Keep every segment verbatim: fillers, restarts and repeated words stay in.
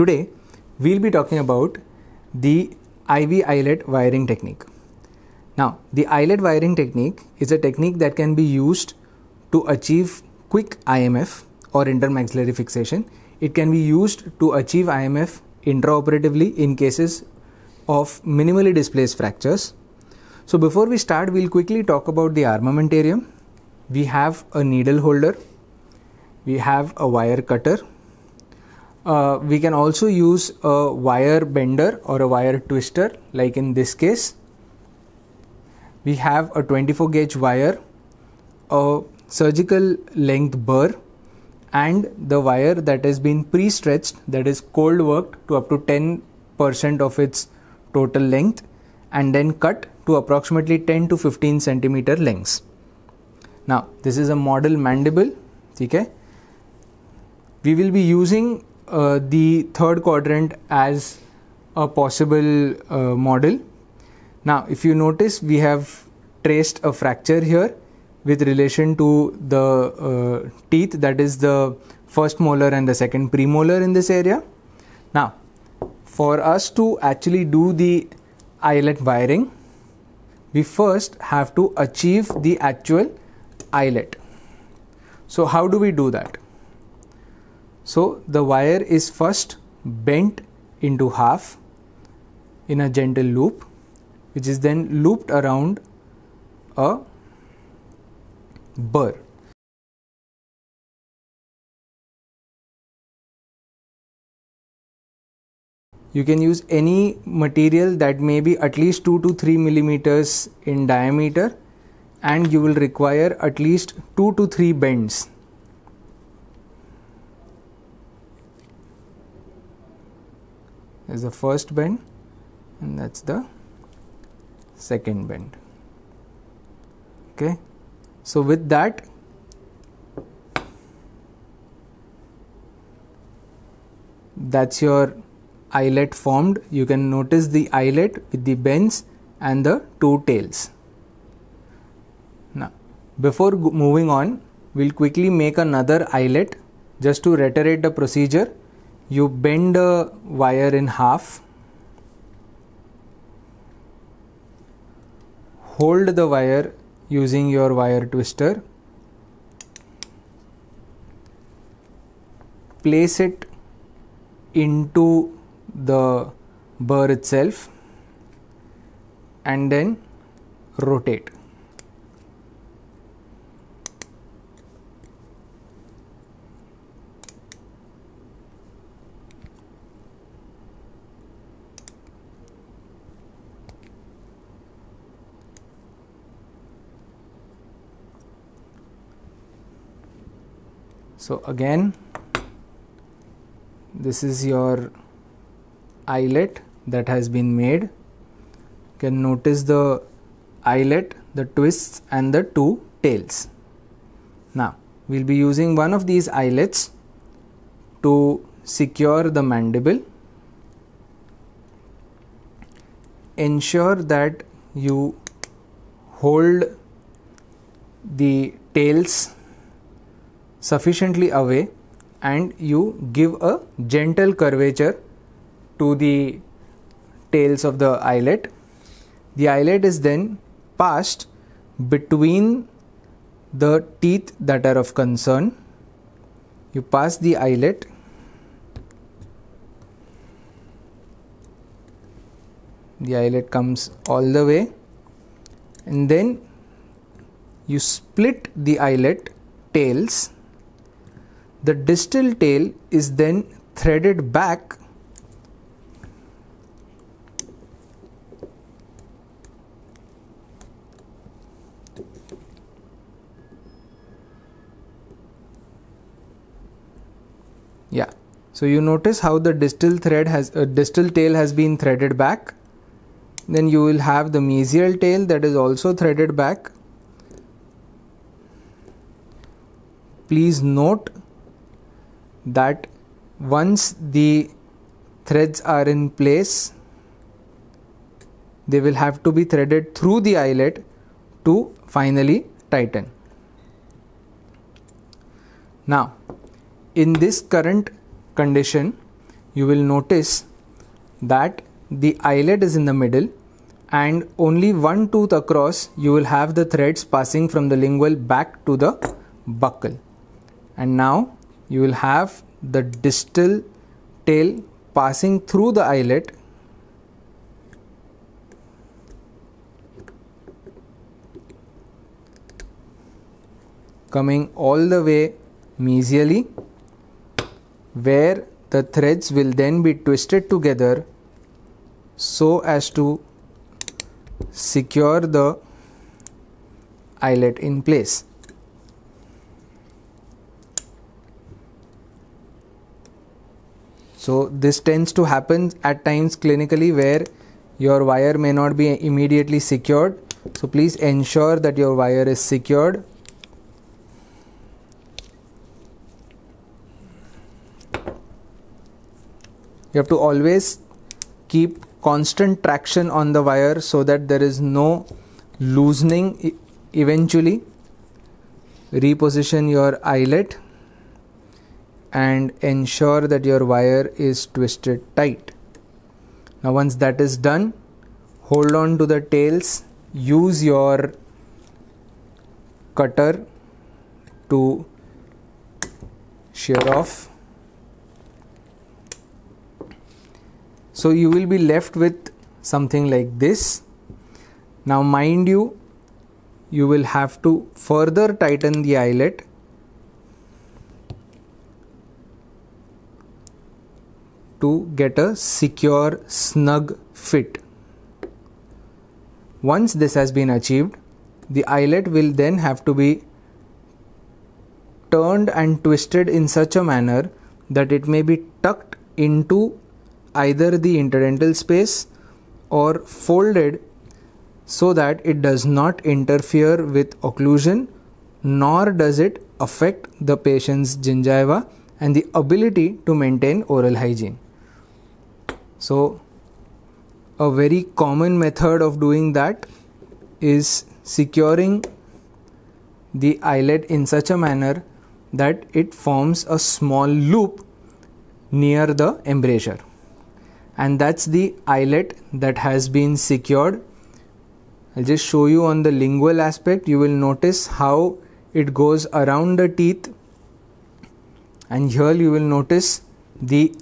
Today we will be talking about the I V eyelet wiring technique. Now, the eyelet wiring technique is a technique that can be used to achieve quick I M F or intermaxillary fixation. It can be used to achieve I M F intraoperatively in cases of minimally displaced fractures. So before we start, we'll quickly talk about the armamentarium. We have a needle holder, we have a wire cutter, uh, we can also use a wire bender or a wire twister like in this case. We have a twenty-four gauge wire, a surgical length burr, and the wire that has been pre-stretched, that is cold worked to up to ten percent of its total length and then cut to approximately ten to fifteen centimeter lengths. Now this is a model mandible. Okay? We will be using uh, the third quadrant as a possible uh, model. Now if you notice, we have traced a fracture here with relation to the uh, teeth, that is the first molar and the second premolar in this area. Now for us to actually do the eyelet wiring, we first have to achieve the actual eyelet. So how do we do that? So the wire is first bent into half in a gentle loop, which is then looped around a burr. You can use any material that may be at least two to three millimeters in diameter, and you will require at least two to three bends. There's the first bend and that's the second bend. Okay, so with that that's your eyelet formed. You can notice the eyelet with the bends and the two tails. Now before moving on, we'll quickly make another eyelet just to reiterate the procedure. You bend the wire in half, hold the wire using your wire twister, place it into the burr itself and then rotate. So again, this is your eyelet that has been made. You can notice the eyelet, the twists and the two tails. Now we'll be using one of these eyelets to secure the mandible. Ensure that you hold the tails sufficiently away and you give a gentle curvature to the tails of the eyelet. The eyelet is then passed between the teeth that are of concern. You pass the eyelet the eyelet comes all the way, and then you split the eyelet tails. The distal tail is then threaded back yeah so you notice how the distal thread has a uh, distal tail has been threaded back. Then you will have the mesial tail that is also threaded back. Please note that once the threads are in place, they will have to be threaded through the eyelet to finally tighten. Now in this current condition, you will notice that the eyelid is in the middle and only one tooth across you will have the threads passing from the lingual back to the buccal. And now you will have the distal tail passing through the eyelid coming all the way mesially, where the threads will then be twisted together so as to secure the eyelet in place. So this tends to happen at times clinically where your wire may not be immediately secured. So please ensure that your wire is secured. You have to always keep constant traction on the wire so that there is no loosening eventually. Reposition your eyelet and ensure that your wire is twisted tight. Now once that is done, hold on to the tails, use your cutter to shear off. So you will be left with something like this. Now mind you, you will have to further tighten the eyelet to get a secure, snug fit. Once this has been achieved, the eyelet will then have to be turned and twisted in such a manner that it may be tucked into either the interdental space or folded so that it does not interfere with occlusion, nor does it affect the patient's gingiva and the ability to maintain oral hygiene. So a very common method of doing that is securing the eyelet in such a manner that it forms a small loop near the embrasure. And that's the eyelet that has been secured. I'll just show you on the lingual aspect. You will notice how it goes around the teeth, and here you will notice the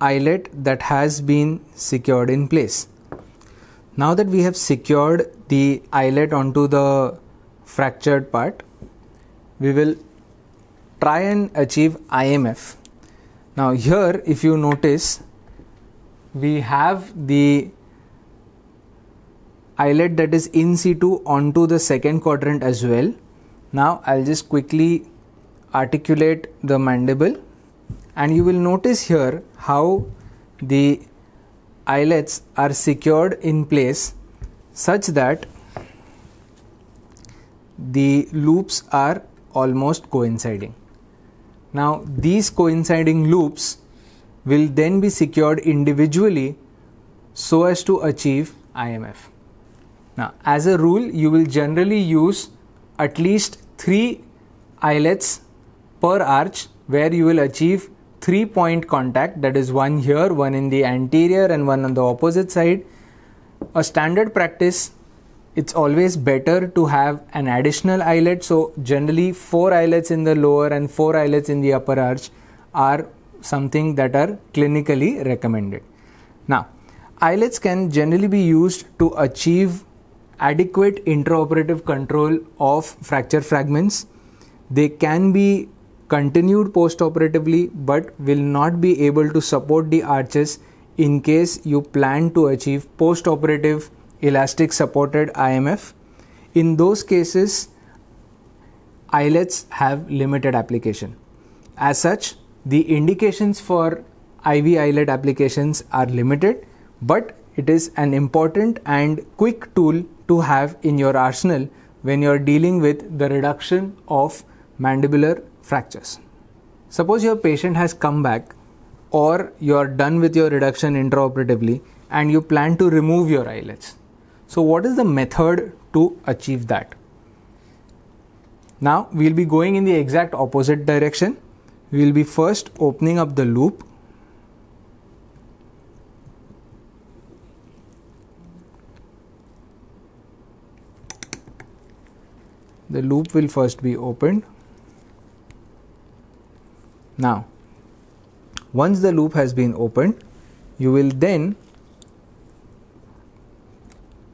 eyelet that has been secured in place. Now that we have secured the eyelet onto the fractured part, we will try and achieve I M F. Now here, if you notice, we have the eyelet that is in situ onto the second quadrant as well. Now I'll just quickly articulate the mandible, and you will notice here how the eyelets are secured in place such that the loops are almost coinciding. Now these coinciding loops will then be secured individually so as to achieve I M F. Now, as a rule, you will generally use at least three eyelets per arch, where you will achieve three point contact, that is one here, one in the anterior and one on the opposite side. A standard practice, it's always better to have an additional eyelet, so generally four eyelets in the lower and four eyelets in the upper arch are something that are clinically recommended. Now, eyelets can generally be used to achieve adequate intraoperative control of fracture fragments. They can be continued postoperatively, but will not be able to support the arches in case you plan to achieve postoperative elastic supported I M F. In those cases, eyelets have limited application. As such, the indications for I V eyelet applications are limited, but it is an important and quick tool to have in your arsenal when you are dealing with the reduction of mandibular fractures. Suppose your patient has come back, or you are done with your reduction intraoperatively and you plan to remove your eyelets. So what is the method to achieve that? Now we will be going in the exact opposite direction. We will be first opening up the loop the loop will first be opened. Now, once the loop has been opened, you will then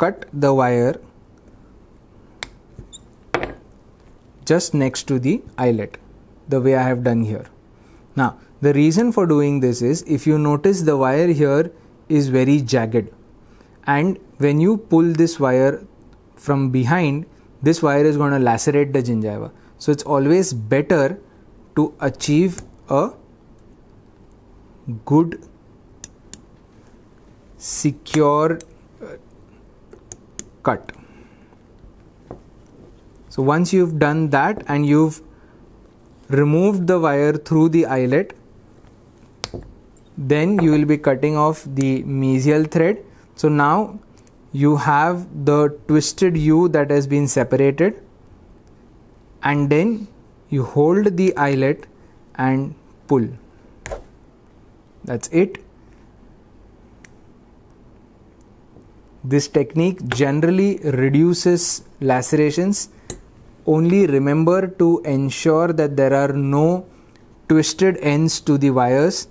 cut the wire just next to the eyelet, the way I have done here. Now, the reason for doing this is, if you notice, the wire here is very jagged, and when you pull this wire from behind, this wire is going to lacerate the gingiva. So it's always better to achieve a good, secure uh, cut. So once you've done that and you've removed the wire through the eyelet, then you will be cutting off the mesial thread. So now you have the twisted U that has been separated, and then you hold the eyelet and pull. That's it. This technique generally reduces lacerations. Only remember to ensure that there are no twisted ends to the wires,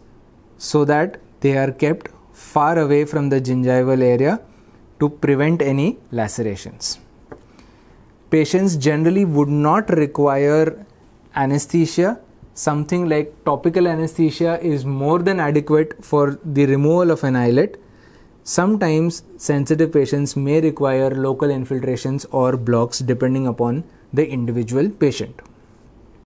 so that they are kept far away from the gingival area to prevent any lacerations. Patients generally would not require anesthesia. Something like topical anesthesia is more than adequate for the removal of an eyelet. Sometimes sensitive patients may require local infiltrations or blocks depending upon the individual patient.